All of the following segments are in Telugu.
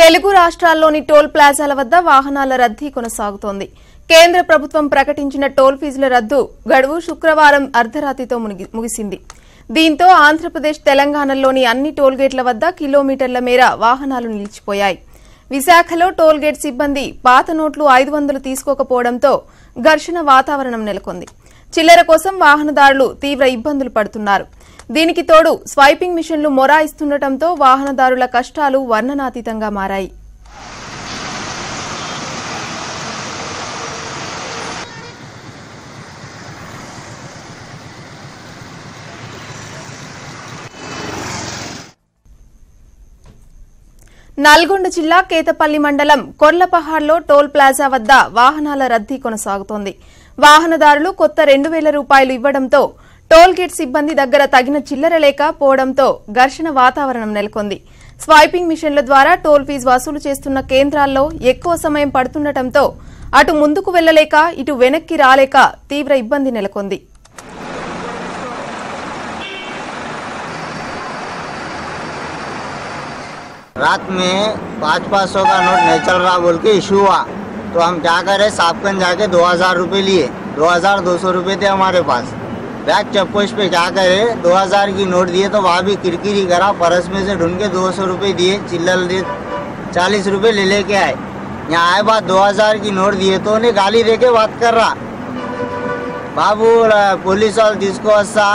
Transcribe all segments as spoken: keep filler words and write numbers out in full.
తెలుగు రాష్ట్రాల్లోని టోల్ ప్లాజాల వద్ద వాహనాల రద్దీ కొనసాగుతోంది. కేంద్ర ప్రభుత్వం ప్రకటించిన టోల్ ఫీజుల రద్దు గడువు శుక్రవారం అర్ధరాత్రితో ముగిసింది. దీంతో ఆంధ్రప్రదేశ్, తెలంగాణలోని అన్ని టోల్ గేట్ల వద్ద కిలోమీటర్ల మేర వాహనాలు నిలిచిపోయాయి. విశాఖలో టోల్ గేట్ సిబ్బంది పాత నోట్లు ఐదు వందలు తీసుకోకపోవడంతో ఘర్షణ వాతావరణం నెలకొంది. చిల్లర కోసం వాహనదారులు తీవ్ర ఇబ్బందులు పడుతున్నారు. దీనికి తోడు స్వైపింగ్ మిషన్లు మొరాయిస్తుండటంతో వాహనదారుల కష్టాలు వర్ణనాతీతంగా మారాయి. నల్గొండ జిల్లా కేతపల్లి మండలం కొర్లపహాడ్లో టోల్ ప్లాజా వద్ద వాహనాల రద్దీ కొనసాగుతోంది. వాహనదారులు కొత్త రెండు వేల రూపాయలు ఇవ్వడంతో టోల్ గేట్ సిబ్బంది దగ్గర తగిన చిల్లర లేకపోవడంతో ఘర్షణ వాతావరణం నెలకొంది. స్వైపింగ్ మిషన్ల ద్వారా టోల్ ఫీజు వసూలు చేస్తున్న కేంద్రాల్లో ఎక్కువ సమయం పడుతుండటంతో అటు ముందుకు వెళ్లలేక ఇటు వెనక్కి రాలేక తీవ్ర ఇబ్బంది నెలకొంది. रात में पाँच पाँच सौ का नोट नहीं चल रहा बोल के इशू हुआ, तो हम क्या करें, साफकन जाके दो हज़ार रुपये लिए, दो हज़ार दो सौ रुपये थे हमारे पास. बैक चेकपोस्ट पे क्या करें, दो हज़ार की नोट दिए तो वहाँ भी किरकिरी करा, परस में से ढूंढ के दो सौ रुपये दिए, चिल्लर दिए, चालीस रुपये ले लेके आए. यहाँ आए बात दो हज़ार की नोट दिए तो उन्हें गाली दे के बात कर रहा, बाबू पुलिस और जिसको अस्सा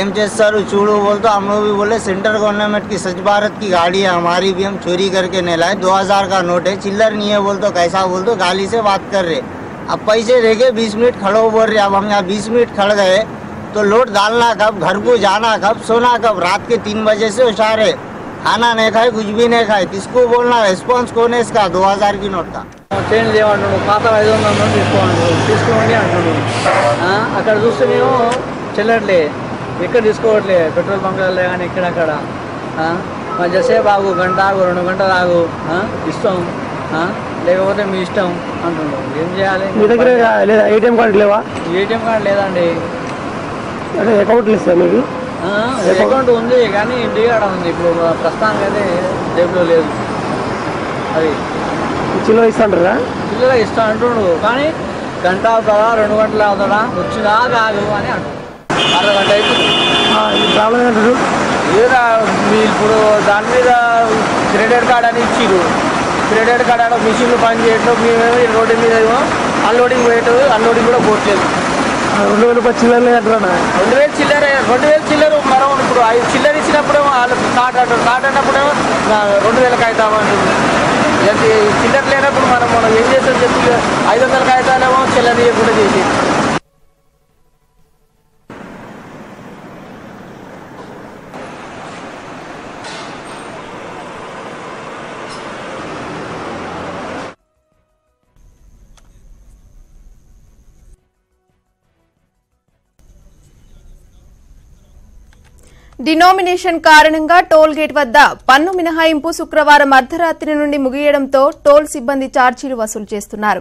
एम सर चूड़ू बोल. तो हम लोग भी बोले सेंट्रल गवर्नमेंट की स्वच्छ भारत की गाड़ी है हमारी भी, हम चोरी करके नहीं लाए, दो हज़ार का नोट है, चिल्लर नहीं है बोल. तो कैसा बोल, तो गाली से बात कर रहे. अब पैसे दे के बीस मिनट खड़ो बोल रहे. अब हम यहाँ बीस मिनट खड़ गए तो लोड डालना कब, घर को जाना कब, सोना कब. रात के तीन बजे से होशार है, खाना नहीं खाए, कुछ भी नहीं खाए. किसको बोलना, रिस्पॉन्स कौन है इसका दो हज़ार की नोट का. చేంజ్ లేవంటాడు, పాత ఐదు వందల నోట్ తీసుకోండు, తీసుకోండి అంటాడు. అక్కడ చూస్తే మేము చెల్లట్లే, ఇక్కడ తీసుకోవట్లే, పెట్రోల్ బంకులలో కానీ ఇక్కడక్కడ మంచిసేపు ఆగు, గంట ఆగు, రెండు గంటలు ఆగు, ఇష్టం లేకపోతే మీ ఇష్టం అంటున్నాం. ఏం చేయాలి, మీ దగ్గర ఏటీఎం కార్డు లేవా? ఏటీఎం కార్డు లేదండి. అంటే అకౌంట్ లేదు మీకు? అకౌంట్ ఉంది కానీ డిగాడ ఉంది, ఇప్పుడు ప్రస్తుతానికి అయితే జేబులో లేదు. అది చిల్లర ఇస్తా అంటారా? చిల్లర ఇస్తా అంటుండు కానీ గంట అవుతాడా, రెండు గంటలు అవుతాడా, వచ్చినా కాదు అని అంటు. అరగంట అవుతుంది లేదా మీరు ఇప్పుడు దాని మీద క్రెడిట్ కార్డ్ అని ఇచ్చిరు, క్రెడిట్ కార్డ్ అని మిషన్లు పని చేయటం, మేమేమో రోడ్డు మీద అన్లోడింగ్ పోయేట, అన్లోడింగ్ కూడా పోవట్లేదు. రెండు వేల రూపాయలు చిల్లర అట్లా, రెండు వేలు చిల్లర, రెండు వేలు చిల్లర మరో ఇప్పుడు ఐదు చిల్లర ఇచ్చినప్పుడేమో వాళ్ళు కార్డ్ అంటారు, కార్డ్ అన్నప్పుడేమో రెండు వేలకు అవుతామని. చిల్లర లేనప్పుడు మనం మనం ఏం చేస్తాం చెప్పి, ఐదు వందలకు అవుతానేమో చిల్లర ఇవ్వకుండా చేసి. డినోమినేషన్ కారణంగా టోల్ గేట్ వద్ద పన్ను మినహాయింపు శుక్రవారం అర్ధరాత్రి నుండి ముగియడంతో టోల్ సిబ్బంది ఛార్జీలు వసూలు చేస్తున్నారు.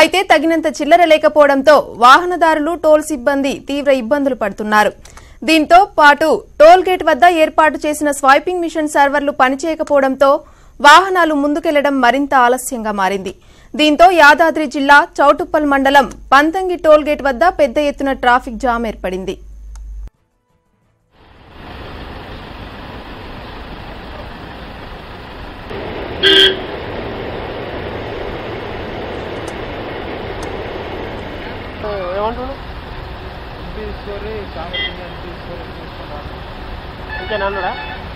అయితే తగినంత చిల్లర లేకపోవడంతో వాహనదారులు, టోల్ సిబ్బంది తీవ్ర ఇబ్బందులు పడుతున్నారు. దీంతో పాటు టోల్ గేట్ వద్ద ఏర్పాటు చేసిన స్వైపింగ్ మిషన్ సర్వర్లు పనిచేయకపోవడంతో వాహనాలు ముందుకెళ్లడం మరింత ఆలస్యంగా మారింది. దీంతో యాదాద్రి జిల్లా చౌటుప్పల్ మండలం పంతంగి టోల్ గేట్ వద్ద పెద్ద ఎత్తున ట్రాఫిక్ జామ్ ఏర్పడింది. ఏమంటున్నాడు?